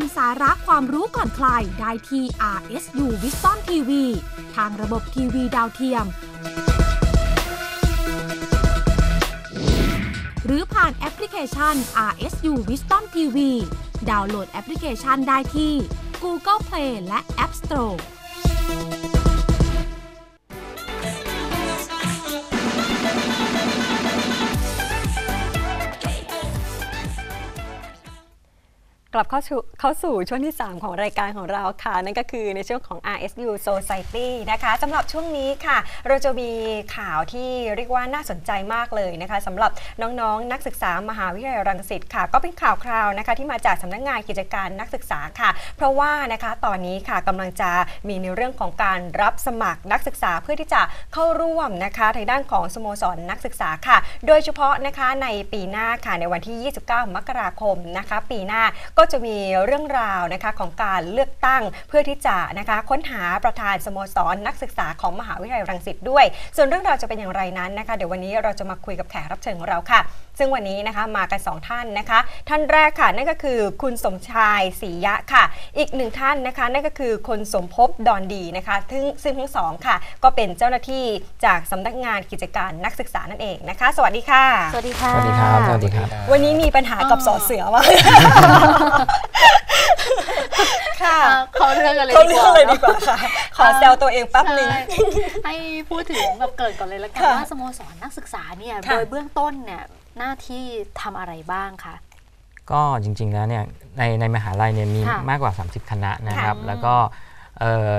มสาระความรู้ก่อนใครได้ที่ RSU Wisdom TV ทางระบบทีวีดาวเทียมหรือผ่านแอปพลิเคชัน RSU Wisdom TV ดาวน์โหลดแอปพลิเคชันได้ที่ Google Play และ App Storeกลับเข้าสู่ช่วงที่3ของรายการของเราค่ะนั่นก็คือในช่วงของ RSU Society นะคะสำหรับช่วงนี้ค่ะเราจะมีข่าวที่เรียกว่าน่าสนใจมากเลยนะคะสำหรับน้องๆ นักศึกษามหาวิทยาลัยรังสิตค่ะก็เป็นข่าวคราวนะคะที่มาจากสำนักงานกิจการนักศึกษาค่ะเพราะว่านะคะตอนนี้ค่ะกำลังจะมีในเรื่องของการรับสมัครนักศึกษาเพื่อที่จะเข้าร่วมนะคะทางด้านของสโมสรนักศึกษาค่ะโดยเฉพาะนะคะในปีหน้าค่ะในวันที่29 มกราคมนะคะปีหน้าก็จะมีเรื่องราวนะคะของการเลือกตั้งเพื่อที่จะนะคะค้นหาประธานสโมสรนักศึกษาของมหาวิทยาลัยรังสิตด้วยส่วนเรื่องราวจะเป็นอย่างไรนั้นนะคะเดี๋ยววันนี้เราจะมาคุยกับแขกรับเชิญของเราค่ะซึ่งวันนี้นะคะมากัน2ท่านนะคะท่านแรกค่ะนั่นก็คือคุณสมชายศรียะค่ะอีก1ท่านนะคะนั่นก็คือคุณสมภพดอนดีนะคะซึ่งทั้งสองค่ะก็เป็นเจ้าหน้าที่จากสำนักงานกิจการนักศึกษานั่นเองนะคะสวัสดีค่ะสวัสดีค่ะสวัสดีครับสวัสดีครับวันนี้มีปัญหากับสอเสือว่าค่ะเขาเรื่องอะไรดีกว่าค่ะขอแซวตัวเองแป๊บนึงให้พูดถึงแบบเกิดก่อนเลยละกันว่าสโมสรนักศึกษาเนี่ยโดยเบื้องต้นเนี่ยหน้าที่ทำอะไรบ้างคะก็จริงๆแล้วเนี่ยในมหาลัยเนี่ยมีมากกว่า30คณะนะครับแล้วก็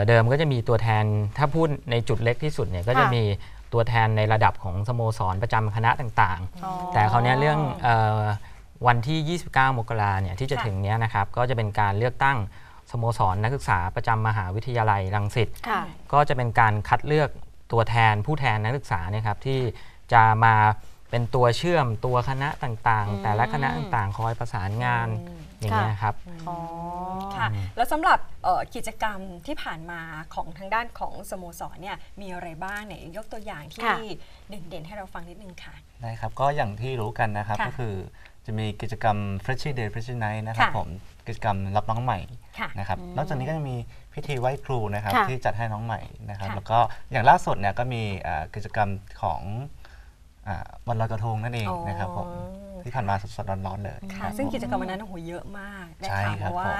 เดิมก็จะมีตัวแทนถ้าพูดในจุดเล็กที่สุดเนี่ยก็จะมีตัวแทนในระดับของสโมสรประจำคณะต่างๆแต่คราวนี้เรื่องวันที่29 มกราเนี่ยที่จะถึงนี้นะครับก็จะเป็นการเลือกตั้งสโมสรนักศึกษาประจำมหาวิทยาลัยรังสิตก็จะเป็นการคัดเลือกตัวแทนผู้แทนนักศึกษาเนี่ยครับที่จะมาเป็นตัวเชื่อมตัวคณะต่างๆแต่ละคณะต่างๆคอยประสานงานอย่างเงี้ยครับอ๋อค่ะแล้วสำหรับกิจกรรมที่ผ่านมาของทางด้านของสโมสรเนี่ยมีอะไรบ้างเนี่ยยกตัวอย่างที่เด่นๆให้เราฟังนิดนึงค่ะได้ครับก็อย่างที่รู้กันนะครับก็คือจะมีกิจกรรม Freshie Day Freshie Night นะครับผมกิจกรรมรับน้องใหม่นะครับนอกจากนี้ก็จะมีพิธีไหว้ครูนะครับที่จัดให้น้องใหม่นะครับแล้วก็อย่างล่าสุดเนี่ยก็มีกิจกรรมของวันลอยกระทงนั่นเองนะครับผมที่ผ่านมาสดๆร้อนๆเลยค่ะซึ่งกิจกรรมวันนั้นโอ้โหเยอะมากใช่ครับว่า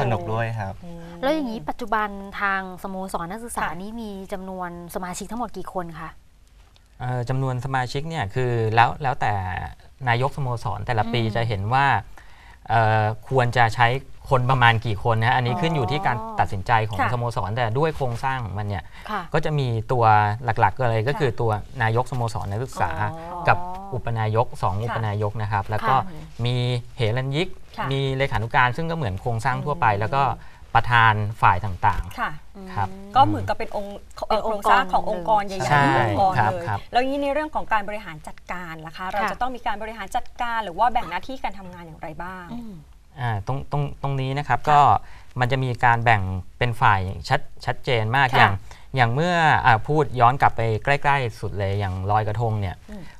สนุกด้วยครับแล้วอย่างนี้ปัจจุบันทางสโมสรนักศึกษานี้มีจำนวนสมาชิกทั้งหมดกี่คนคะจำนวนสมาชิกเนี่ยคือแล้วแต่นายกสโมสรแต่ละปีจะเห็นว่าควรจะใช้คนประมาณกี่คนนะอันนี้ขึ้นอยู่ที่การตัดสินใจของสโมสรแต่ด้วยโครงสร้างของมันเนี่ยก็จะมีตัวหลักๆเลยก็คือตัวนายกสโมสรนักศึกษากับอุปนายก2อุปนายกนะครับแล้วก็มีเหรัญญิกมีเลขานุการซึ่งก็เหมือนโครงสร้างทั่วไปแล้วก็ประธานฝ่ายต่างๆครับก็เหมือนกับเป็นองค์โครงสร้างขององค์กรใหญ่ๆองค์กรเลยแล้วนี้ในเรื่องของการบริหารจัดการล่ะคะเราจะต้องมีการบริหารจัดการหรือว่าแบ่งหน้าที่การทำงานอย่างไรบ้างตรงนี้นะครับก็มันจะมีการแบ่งเป็นฝ่ายชัดเจนมากอย่างเมื่อพูดย้อนกลับไปใกล้ๆสุดเลยอย่างลอยกระทงเนี่ย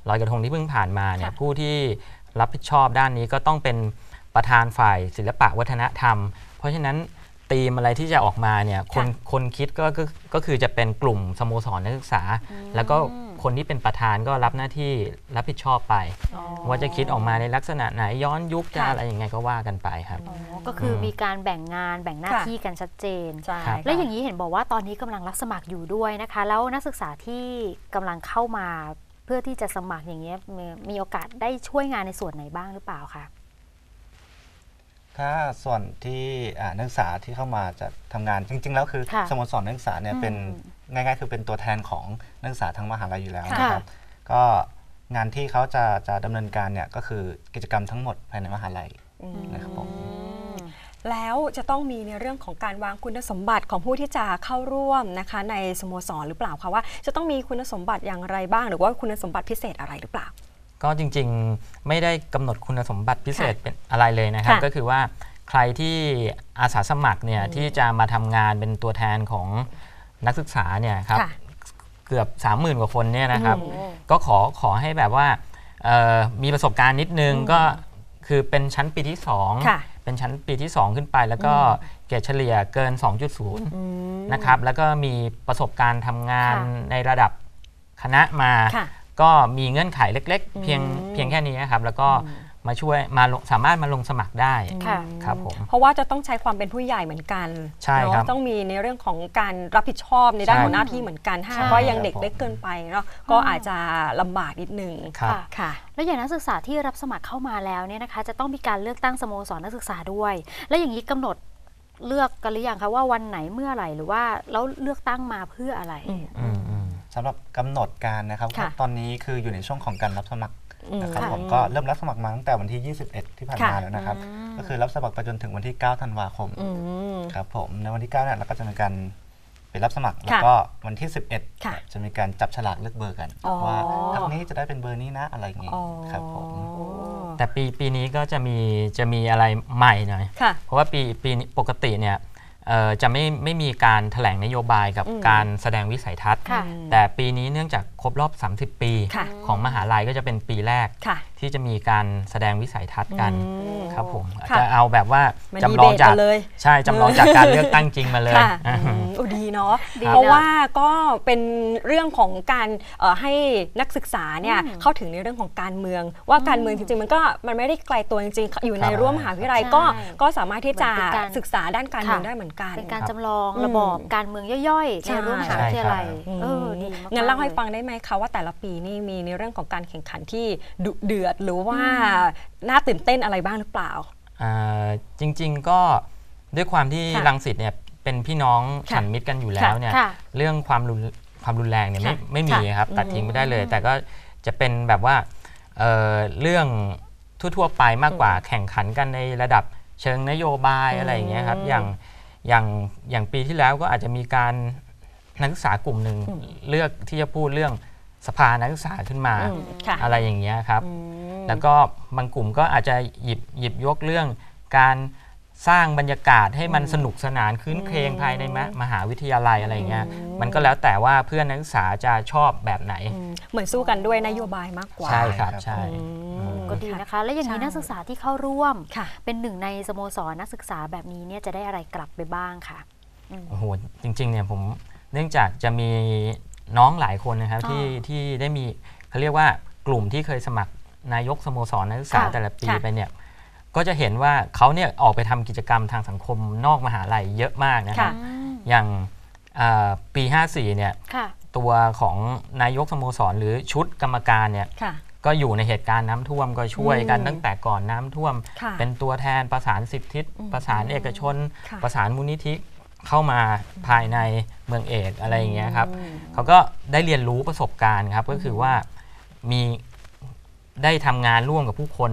ลอยกระทงที่เพิ่งผ่านมาเนี่ยผู้ที่รับผิดชอบด้านนี้ก็ต้องเป็นประธานฝ่ายศิลปะวัฒนธรรมเพราะฉะนั้นธีมอะไรที่จะออกมาเนี่ยคนคิดก็คือจะเป็นกลุ่มสโมสรนักศึกษาแล้วก็คนที่เป็นประธานก็รับหน้าที่รับผิดชอบไปว่าจะคิดออกมาในลักษณะไหนย้อนยุคจะอะไรอย่างไงก็ว่ากันไปครับก็คือมีการแบ่งงานแบ่งหน้าที่กันชัดเจนและอย่างนี้เห็นบอกว่าตอนนี้กำลังรับสมัครอยู่ด้วยนะคะแล้วนักศึกษาที่กำลังเข้ามาเพื่อที่จะสมัครอย่างเงี้ยมีโอกาสได้ช่วยงานในส่วนไหนบ้างหรือเปล่าคะถ้าส่วนที่นักศึกษาที่เข้ามาจะทำงานจริงๆแล้วคือสโมสรนักศึกษาเนี่ยเป็นง่ายๆคือเป็นตัวแทนของนักศึกษาทั้งมหาลัยอยู่แล้วนะครับก็งานที่เขาจะดำเนินการเนี่ยก็คือกิจกรรมทั้งหมดภายในมหาลัยนะครับผมแล้วจะต้องมีในเรื่องของการวางคุณสมบัติของผู้ที่จะเข้าร่วมนะคะในสโมสรหรือเปล่าคะว่าจะต้องมีคุณสมบัติอย่างไรบ้างหรือว่าคุณสมบัติพิเศษอะไรหรือเปล่าก็จริงๆไม่ได้กำหนดคุณสมบัติพิเศษเป็นอะไรเลยนะครับก็คือว่าใครที่อาสาสมัครเนี่ยที่จะมาทำงานเป็นตัวแทนของนักศึกษาเนี่ยครับเกือบ 30,000 กว่าคนเนี่ยนะครับก็ขอให้แบบว่ามีประสบการณ์นิดนึงก็คือเป็นชั้นปีที่ 2 เป็นชั้นปีที่2ขึ้นไปแล้วก็เกรดเฉลี่ยเกิน 2.0 นะครับแล้วก็มีประสบการณ์ทำงานในระดับคณะมาก็มีเงื่อนไขเล็กๆเพียงแค่นี้ครับแล้วก็มาช่วยมาสามารถมาลงสมัครได้ครับผมเพราะว่าจะต้องใช้ความเป็นผู้ใหญ่เหมือนกันใช่ครับต้องมีในเรื่องของการรับผิดชอบในด้านของหน้าที่เหมือนกันถ้าก็ยังเด็กเล็กเกินไปเนาะก็อาจจะลำบากนิดนึงค่ะแล้วอย่างนักศึกษาที่รับสมัครเข้ามาแล้วเนี่ยนะคะจะต้องมีการเลือกตั้งสโมสรนักศึกษาด้วยและอย่างนี้กำหนดเลือกกันหรือยังคะว่าวันไหนเมื่อไหร่หรือว่าแล้วเลือกตั้งมาเพื่ออะไรสำหรับกำหนดการนะครับตอนนี้คืออยู่ในช่วงของการรับสมัครนะครับผมก็เริ่มรับสมัครมาตั้งแต่วันที่ 21 ที่ผ่านมาแล้วนะครับก็คือรับสมัครไปจนถึงวันที่ 9 ธันวาคมครับผมในวันที่ 9 เนี่ยเราก็จะมีการไปรับสมัครแล้วก็วันที่ 11 จะมีการจับฉลากเลือกเบอร์กันว่าทั้งนี้จะได้เป็นเบอร์นี้นะอะไรอย่างงี้ครับผมแต่ปีนี้ก็จะมีอะไรใหม่หน่อยเพราะว่าปีปกติเนี่ยจะไม่มีการแถลงนโยบายกับการแสดงวิสัยทัศน์แต่ปีนี้เนื่องจากครบรอบ30 ปีของมหาลัยก็จะเป็นปีแรกที่จะมีการแสดงวิสัยทัศน์กันครับผมจะเอาแบบว่าจำลองจากการเลือกตั้งจริงมาเลยดีเนาะเพราะว่าก็เป็นเรื่องของการให้นักศึกษาเนี่ยเข้าถึงในเรื่องของการเมืองว่าการเมืองจริงๆมันไม่ได้ไกลตัวจริงๆอยู่ในร่วมมหาวิทยาลัยก็สามารถที่จะศึกษาด้านการเมืองได้เหมือนกันเป็นการจำลองระบอบการเมืองย่อยๆในร่วมมหาวิทยาลัยงั้นเล่าให้ฟังได้ไหมคะว่าแต่ละปีนี่มีในเรื่องของการแข่งขันที่ดุเดือดหรือว่าน่าตื่นเต้นอะไรบ้างหรือเปล่าจริงๆก็ด้วยความที่รังสิตเนี่ยเป็นพี่น้องฉันมิตรกันอยู่แล้วเนี่ยเรื่องความรุนแรงเนี่ยไม่มีครับตัดทิ้งไม่ได้เลยแต่ก็จะเป็นแบบว่าเรื่องทั่วๆไปมากกว่าแข่งขันกันในระดับเชิงนโยบายอะไรอย่างเงี้ยครับอย่างปีที่แล้วก็อาจจะมีการนักศึกษากลุ่มหนึ่งเลือกที่จะพูดเรื่องสภานักศึกษาขึ้นมาอะไรอย่างเงี้ยครับแล้วก็บางกลุ่มก็อาจจะหยิบยกเรื่องการสร้างบรรยากาศให้มันสนุกสนานคืนเครงภายในมหาวิทยาลัยอะไรเงี้ยมันก็แล้วแต่ว่าเพื่อนนักศึกษาจะชอบแบบไหนเหมือนสู้กันด้วยนโยบายมากกว่าใช่ครับใช่ก็ดีนะคะและอย่างนี้นักศึกษาที่เข้าร่วมเป็นหนึ่งในสโมสรนักศึกษาแบบนี้เนี่ยจะได้อะไรกลับไปบ้างค่ะโอ้โหจริงๆเนี่ยผมเนื่องจากจะมีน้องหลายคนนะครับที่ได้มีเขาเรียกว่ากลุ่มที่เคยสมัครนายกสโมสรนักศึกษาแต่ละปีไปเนี่ยก็จะเห็นว่าเขาเนี่ยออกไปทำกิจกรรมทางสังคมนอกมหาลัยเยอะมากนะครับอย่างปี 54 เนี่ยตัวของนายกสโมสรหรือชุดกรรมการเนี่ยก็อยู่ในเหตุการณ์น้ำท่วมก็ช่วยกันตั้งแต่ก่อนน้ำท่วมเป็นตัวแทนประสาน10ทิศประสานเอกชนประสานมูลนิธิเข้ามาภายในเมืองเอกอะไรอย่างเงี้ยครับเขาก็ได้เรียนรู้ประสบการณ์ครับก็คือว่ามีได้ทำงานร่วมกับผู้คน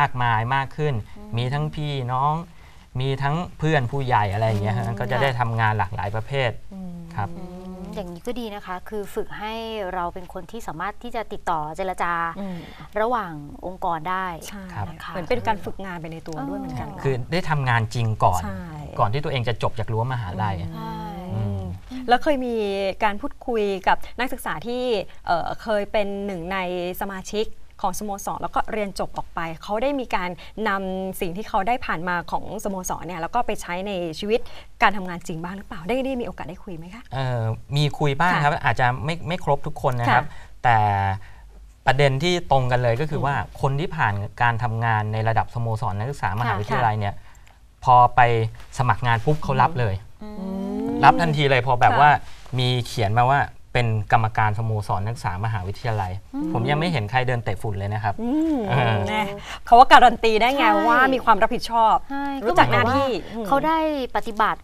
มากมายมากขึ้นมีทั้งพี่น้องมีทั้งเพื่อนผู้ใหญ่อะไรอย่างเงี้ยก็จะได้ทำงานหลากหลายประเภทครับอย่างนี้ก็ดีนะคะคือฝึกให้เราเป็นคนที่สามารถที่จะติดต่อเจรจาระหว่างองค์กรได้เหมือนเป็นการฝึกงานไปในตัวด้วยเหมือนกันคือได้ทำงานจริงก่อนที่ตัวเองจะจบจากรั้วมหาลัยแล้วเคยมีการพูดคุยกับนักศึกษาที่เคยเป็นหนึ่งในสมาชิกของสโมสรแล้วก็เรียนจบออกไปเขาได้มีการนำสิ่งที่เขาได้ผ่านมาของสโมสรเนี่ยแล้วก็ไปใช้ในชีวิตการทำงานจริงบ้างหรือเปล่าได้มีโอกาสได้คุยไหมคะมีคุยบ้างครับอาจจะไม่ครบทุกคนนะครับแต่ประเด็นที่ตรงกันเลยก็คือว่าคนที่ผ่านการทำงานในระดับสโมสรนักศึกษามหาวิทยาลัยเนี่ยพอไปสมัครงานปุ๊บเขารับเลยรับทันทีเลยพอแบบว่ามีเขียนมาว่าเป็นกรรมการสโมสรนักศึกษามหาวิทยาลัยผมยังไม่เห็นใครเดินเตะฝุ่นเลยนะครับเขาว่าการันตีได้ไงว่ามีความรับผิดชอบรู้จักหน้าที่เขาได้ปฏิบัติ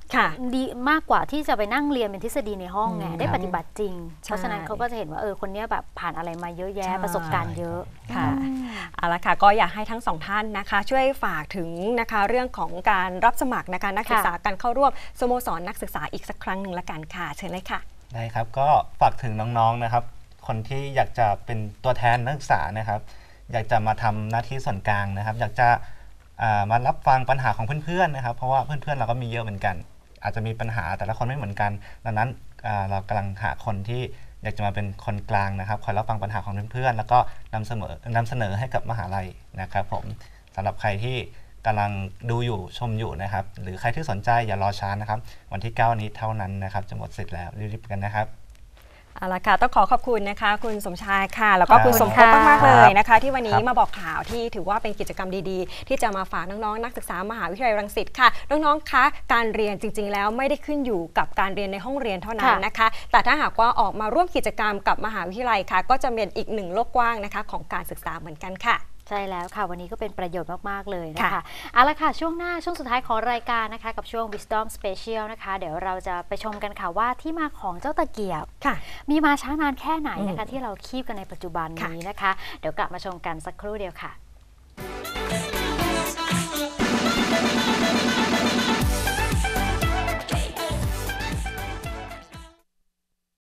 ดีมากกว่าที่จะไปนั่งเรียนเป็นทฤษฎีในห้องไงได้ปฏิบัติจริงเพราะฉะนั้นเขาก็จะเห็นว่าคนนี้แบบผ่านอะไรมาเยอะแยะประสบการณ์เยอะค่ะเอาละค่ะก็อยากให้ทั้งสองท่านนะคะช่วยฝากถึงนะคะเรื่องของการรับสมัครนะคะนักศึกษาการเข้าร่วมสโมสรนักศึกษาอีกสักครั้งหนึ่งละกันค่ะเชิญเลยค่ะได้ครับก็ฝากถึงน้องๆนะครับคนที่อยากจะเป็นตัวแทนนักศึกษานะครับอยากจะมาทำหน้าที่ส่วนกลางนะครับอยากจะมารับฟังปัญหาของเพื่อนๆนะครับเพราะว่าเพื่อนๆเราก็มีเยอะเหมือนกันอาจจะมีปัญหาแต่ละคนไม่เหมือนกันดังนั้นเรากำลังหาคนที่อยากจะมาเป็นคนกลางนะครับคอยรับฟังปัญหาของเพื่อนๆแล้วก็นำเสนอให้กับมหาลัยนะครับผมสำหรับใครที่ กำลังดูอยู่ชมอยู่นะครับหรือใครที่สนใจอย่ารอช้านะครับวันที่9นี้เท่านั้นนะครับจะหมดสิทธิ์แล้วรีบๆกันนะครับเอาละค่ะต้องขอขอบคุณนะคะคุณสมชายค่ะแล้วก็คุณสมภพมากๆเลยนะคะที่วันนี้มาบอกข่าวที่ถือว่าเป็นกิจกรรมดีๆที่จะมาฝากน้องๆนักศึกษามหาวิทยาลัยรังสิตค่ะน้องๆคะการเรียนจริงๆแล้วไม่ได้ขึ้นอยู่กับการเรียนในห้องเรียนเท่านั้นนะคะแต่ถ้าหากว่าออกมาร่วมกิจกรรมกับมหาวิทยาลัยค่ะก็จะเป็นอีกหนึ่งโลกกว้างนะคะของการศึกษาเหมือนกันค่ะใช่แล้วค่ะวันนี้ก็เป็นประโยชน์มากๆเลยนะคะเอาละค่ะช่วงหน้าช่วงสุดท้ายของรายการนะคะกับช่วง Wisdom Special นะคะเดี๋ยวเราจะไปชมกันค่ะว่าที่มาของเจ้าตะเกียบมีมาช้านานแค่ไหนนะคะที่เราคีบกันในปัจจุบันนี้นะคะเดี๋ยวกลับมาชมกันสักครู่เดียวค่ะ